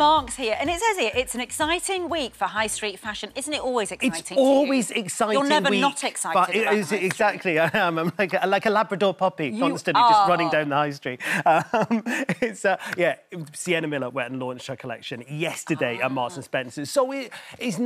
Marks here, and it says here, it's an exciting week for high street fashion. Isn't it always exciting to you? It's always exciting. You're never not excited about high street. Exactly, I am. I'm like a Labrador puppy, constantly just running down the high street. Yeah, Sienna Miller went and launched her collection yesterday at Marks and Spencer's. So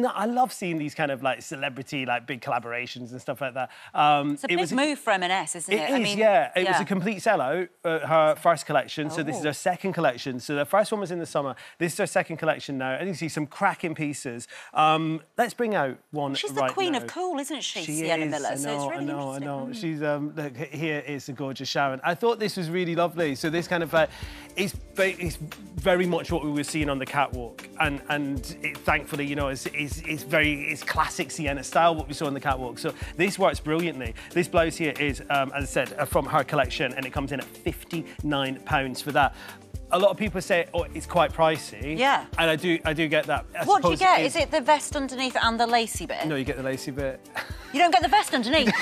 I love seeing these kind of like celebrity, like big collaborations and stuff like that. It's a big move for M&S, isn't it? It is, I mean, yeah. It was a complete sellout, her first collection. So this is her second collection. So the first one was in the summer. This is her second collection now. And you see some cracking pieces. Let's bring out one. She's the queen of cool, isn't she? Sienna Miller. So it's really interesting. I know. She's look, here is the gorgeous Sharon. I thought this was really lovely. So this kind of it's very much what we were seeing on the catwalk, and it, thankfully, you know, it's classic Sienna style what we saw on the catwalk. So this works brilliantly. This blouse here is, as I said, from her collection, and it comes in at £59 for that. A lot of people say, oh, it's quite pricey. Yeah. And I do get that. What do you get? Is it the vest underneath and the lacy bit? No, you get the lacy bit. You don't get the vest underneath?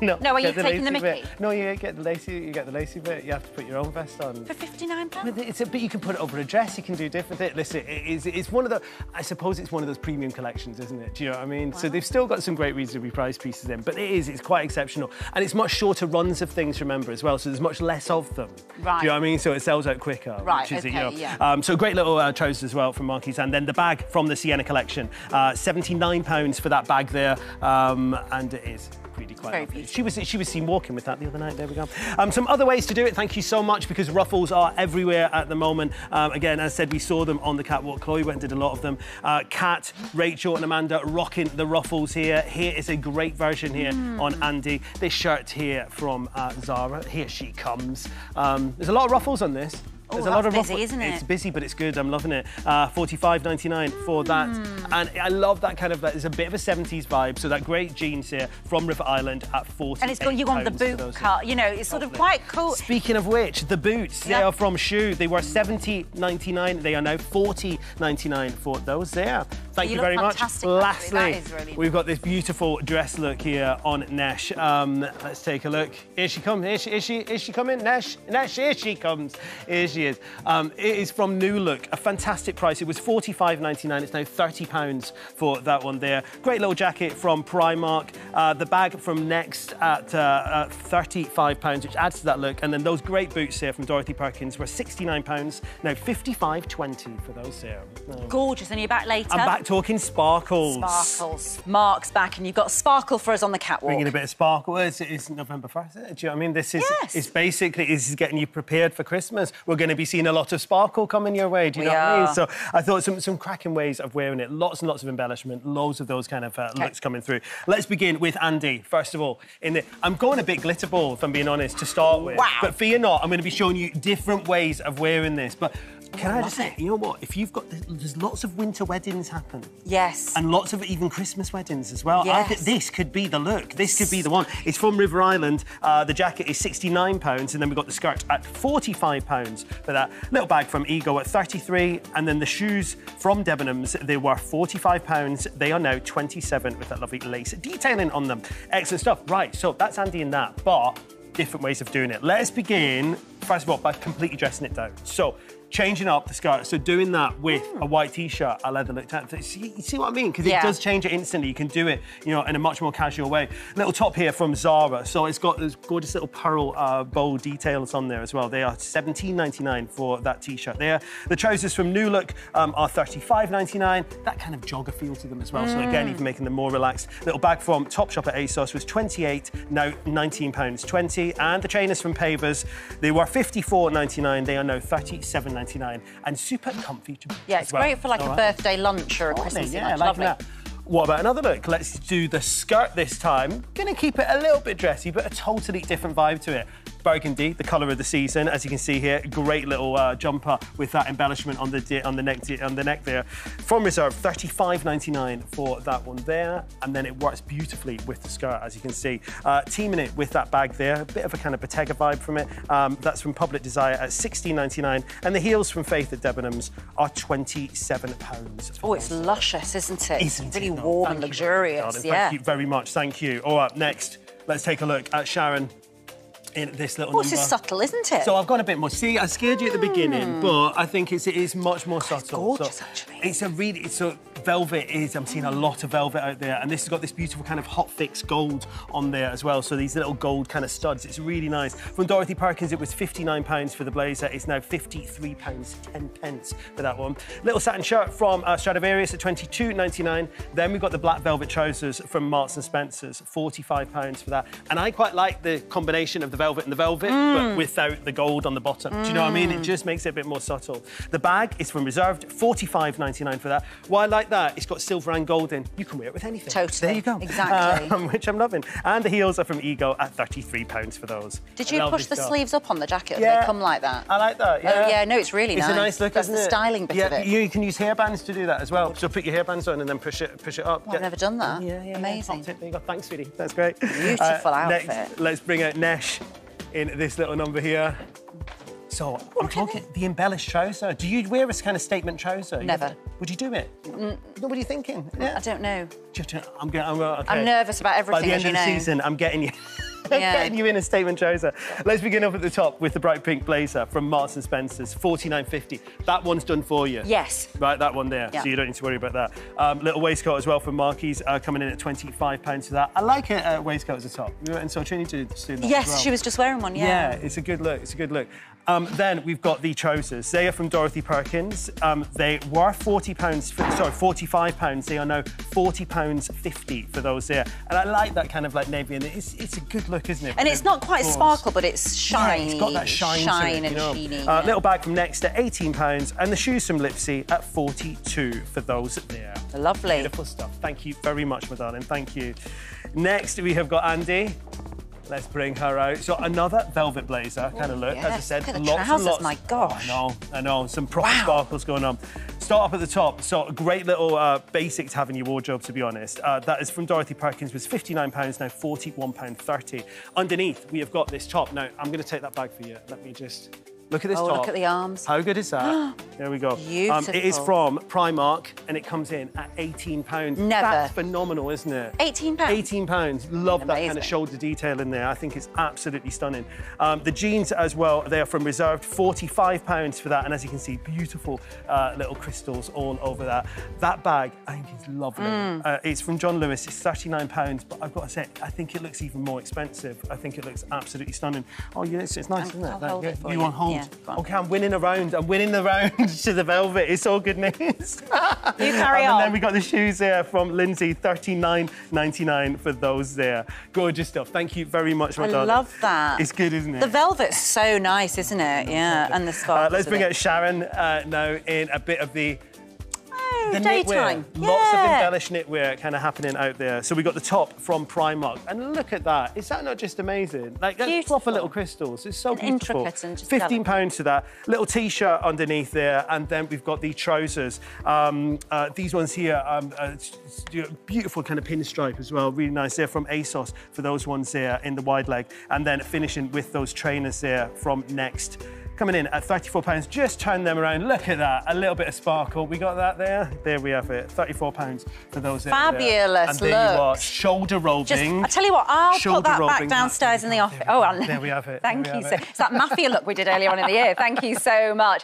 No. No, are you taking the mickey? No, you get the lacy. You get the lacy bit. You have to put your own vest on. For £59. But you can put it over a dress. You can do different things. Listen, it's one of the. I suppose it's one of those premium collections, isn't it? Do you know what I mean? Wow. So they've still got some great reasonably priced pieces in, but it's quite exceptional, and it's much shorter runs of things. Remember as well, so there's much less of them. Right. Do you know what I mean? So it sells out quicker. Right. Okay. Yeah. So great little trousers as well from Marquees, and then the bag from the Sienna collection, £79 for that bag there, and it is. Really quite lovely. She was seen walking with that the other night. There we go. Some other ways to do it. Thank you so much, because ruffles are everywhere at the moment. Again, as I said, we saw them on the catwalk. Chloe went and did a lot of them. Kat, Rachel and Amanda rocking the ruffles here. Here is a great version here on Andy. This shirt here from Zara. Here she comes. There's a lot of ruffles on this. There's a lot of busy, isn't it? It's busy, but it's good. I'm loving it. £45.99 for that. And I love that kind of, there's a bit of a 70s vibe. So that great jeans here from River Island at £40. And it's got you on the boot cut. You know, it's sort of quite cool. Speaking of which, the boots, they are from Shoe. They were £70.99. They are now £40.99 for those there. Thank you very much. Lastly, really we've got this beautiful dress look here on Nesh. Let's take a look. Here she comes. Is she coming? Nesh, here she comes. Here she is. It is from New Look. A fantastic price. It was £45.99. It's now £30 for that one there. Great little jacket from Primark. The bag from Next at £35, which adds to that look. And then those great boots here from Dorothy Perkins were £69. Now £55.20 for those here. Gorgeous. And you're back later. I'm back talking sparkles. Sparkles. Mark's back, and you've got a sparkle for us on the catwalk. Bringing a bit of sparkle. It's November 1st, isn't it? Do you know what I mean? This is it's basically this is getting you prepared for Christmas. We're going to be seeing a lot of sparkle coming your way. Do you know what I mean? So I thought some cracking ways of wearing it. Lots and lots of embellishment. Loads of those kind of looks coming through. Let's begin with Andy. First of all, I'm going a bit glitter ball, if I'm being honest, to start with. Wow. But fear not, I'm going to be showing you different ways of wearing this. But can I just say, you know what? If you've got there's lots of winter weddings happen. Yes. And lots of even Christmas weddings as well. Yes. I think this could be the look. This could be the one. It's from River Island. The jacket is £69, and then we've got the skirt at £45 for that. Little bag from Ego at £33, and then the shoes from Debenham's. They were £45. They are now £27 with that lovely lace detailing on them. Excellent stuff. Right. So that's Andy in that, but different ways of doing it. Let's begin first of all by completely dressing it down. So. Changing up the skirt, so doing that with a white T-shirt, a leather look tag. You see what I mean? Because it does change it instantly. You can do it, you know, in a much more casual way. Little top here from Zara, so it's got those gorgeous little pearl bow details on there as well. They are £17.99 for that T-shirt there. The trousers from New Look are £35.99. That kind of jogger feel to them as well. So again, even making them more relaxed. Little bag from Topshop at ASOS was £28, now £19.20. And the trainers from Pavers, they were £54.99. They are now £37.99. And super comfy to boot. Yeah, it's great for like a birthday lunch or a Christmas lunch. Lovely. That. What about another look? Let's do the skirt this time. Gonna keep it a little bit dressy, but a totally different vibe to it. Burgundy, the colour of the season, as you can see here. Great little jumper with that embellishment on the neck there. From Reserve, £35.99 for that one there, and then it works beautifully with the skirt, as you can see. Teaming it with that bag there, a bit of a kind of Bottega vibe from it. That's from Public Desire at £16.99, and the heels from Faith at Debenham's are £27. Oh, it's luscious, isn't it? Isn't it? Really warm and luxurious. Thank you very much. Thank you. All right, next, let's take a look at Sharon. in this little number. It's subtle, isn't it? So I've gone a bit more. See, I scared you at the beginning, but I think it is much more subtle. It's gorgeous, so, actually. It's a really... velvet is... I'm seeing a lot of velvet out there, and this has got this beautiful kind of hot fix gold on there as well, so these little gold kind of studs. It's really nice. From Dorothy Perkins, it was £59 for the blazer. It's now £53.10 for that one. Little satin shirt from Stradivarius at £22.99. Then we've got the black velvet trousers from Marks and Spencer's, £45 for that. And I quite like the combination of the velvet and the velvet, but without the gold on the bottom. Do you know what I mean? It just makes it a bit more subtle. The bag is from Reserve, £45.99 for that. Well, I like that. It's got silver and gold in. You can wear it with anything. Totally. There you go. Exactly. Which I'm loving. And the heels are from Ego at £33 for those. Did you push the sleeves up on the jacket? Yeah. They come like that. I like that, yeah. Oh, yeah, no, it's really nice. It's a nice look, isn't it? That's the styling bit of it. Yeah, you can use hairbands to do that as well. So put your hairbands on and then push it up. Well, I've never done that. Yeah. Amazing. There you go. Thanks, sweetie. That's great. Beautiful outfit. Next, let's bring out Nesh in this little number here. So, I'm talking the embellished trouser. Do you wear a kind of statement trouser? Never. Would you do it? What are you thinking? Yeah. I don't know. I'm nervous about everything. By the end of the season, I'm getting you. Getting you in a statement trouser. Let's begin up at the top with the bright pink blazer from Marks and Spencer's, £49.50. That one's done for you. Yes. Right, that one there, so you don't need to worry about that. Little waistcoat as well from Marquees, coming in at £25 for that. I like a waistcoat as a top. You were in Sochini to do that. Yes, as well. She was just wearing one, yeah. Yeah, it's a good look, it's a good look. Then we've got the trousers. They are from Dorothy Perkins. They were £45. They are now £40.50 for those there. And I like that kind of like navy, and it's a good look, isn't it? And it's not quite sparkle, but it's shiny. Yeah, it's got that shine to it, you know? Sheeny. Little bag from Next at £18, and the shoes from Lipsy at £42 for those there. Lovely. Beautiful stuff. Thank you very much, my darling. Thank you. Next, we have got Andy. Let's bring her out. So another velvet blazer kind of look. Yes. As I said, lots and lots. My gosh. Oh, I know. Some proper sparkles going on. Start up at the top. So a great little basic to have in your wardrobe, to be honest. That is from Dorothy Perkins. Was £59, now £41.30. Underneath, we have got this top. Now, I'm going to take that bag for you. Let me just... Look at this top. Look at the arms. How good is that? There we go. Beautiful. It is from Primark, and it comes in at £18. Never. That's phenomenal, isn't it? £18. Love that kind of shoulder detail in there. I think it's absolutely stunning. The jeans as well, they are from Reserved, £45 for that. And as you can see, beautiful little crystals all over that. That bag, I think, is lovely. It's from John Lewis. It's £39, but I've got to say, I think it looks even more expensive. I think it looks absolutely stunning. Oh, yeah, it's nice, isn't it? That, it you on hold. Yeah, OK, I'm winning a round. I'm winning the round to the velvet. It's all good news. You carry on. And then we got the shoes there from Lindsay, £39.99 for those there. Gorgeous stuff. Thank you very much, my darling. I love that. It's good, isn't it? The velvet's so nice, isn't it? Yeah, and the scarf. Let's bring out Sharon now in a bit of the... The daytime. Knitwear. Yeah. Lots of embellished knitwear kind of happening out there. So we got the top from Primark. And look at that. Is that not just amazing? Like, that's proper little crystals. It's so beautiful. Intricate and just £15 to that. Little T-shirt underneath there. And then we've got the trousers. These ones here, beautiful kind of pinstripe as well. Really nice. They're from ASOS for those ones there in the wide leg. And then finishing with those trainers there from Next. Coming in at £34, just turn them around. Look at that, a little bit of sparkle. We got that there. There we have it, £34 for those. Fabulous there. And there you are, shoulder rolling. I tell you what, I'll put that back downstairs in the office. Oh, there we have it. Thank you. It's that mafia look we did earlier on in the year. Thank you so much.